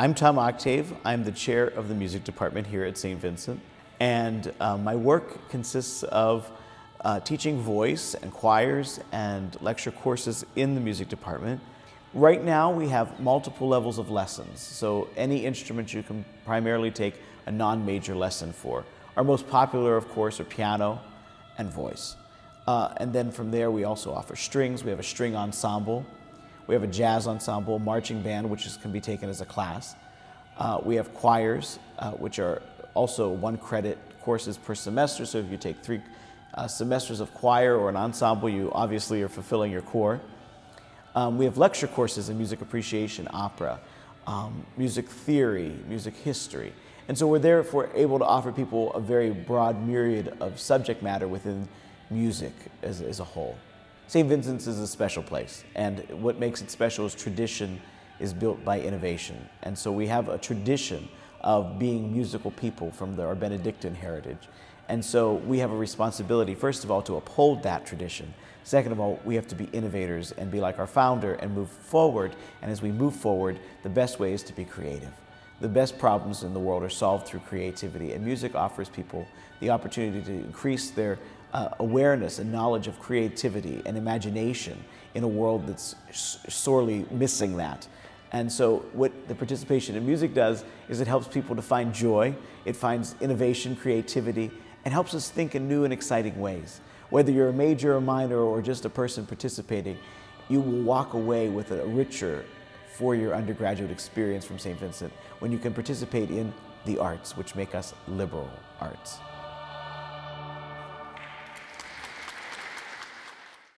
I'm Tom Octave. I'm the chair of the music department here at St. Vincent. And my work consists of teaching voice and choirs and lecture courses in the music department. Right now we have multiple levels of lessons, so any instrument you can primarily take a non-major lesson for. Our most popular, of course, are piano and voice. And then from there we also offer strings. We have a string ensemble. We have a jazz ensemble, marching band, which can be taken as a class. We have choirs, which are also 1 credit courses per semester. So if you take 3 semesters of choir or an ensemble, you obviously are fulfilling your core. We have lecture courses in music appreciation, opera, music theory, music history. And so we're therefore able to offer people a very broad myriad of subject matter within music as a whole. St. Vincent's is a special place, and what makes it special is tradition is built by innovation. And so we have a tradition of being musical people from our Benedictine heritage. And so we have a responsibility, first of all, to uphold that tradition. Second of all, we have to be innovators and be like our founder and move forward. And as we move forward, the best way is to be creative. The best problems in the world are solved through creativity, and music offers people the opportunity to increase their awareness and knowledge of creativity and imagination in a world that's sorely missing that. And so what the participation in music does is it helps people to find joy, it finds innovation, creativity, and helps us think in new and exciting ways. Whether you're a major or minor or just a person participating, you will walk away with a richer, four-year undergraduate experience from St. Vincent when you can participate in the arts, which make us liberal arts.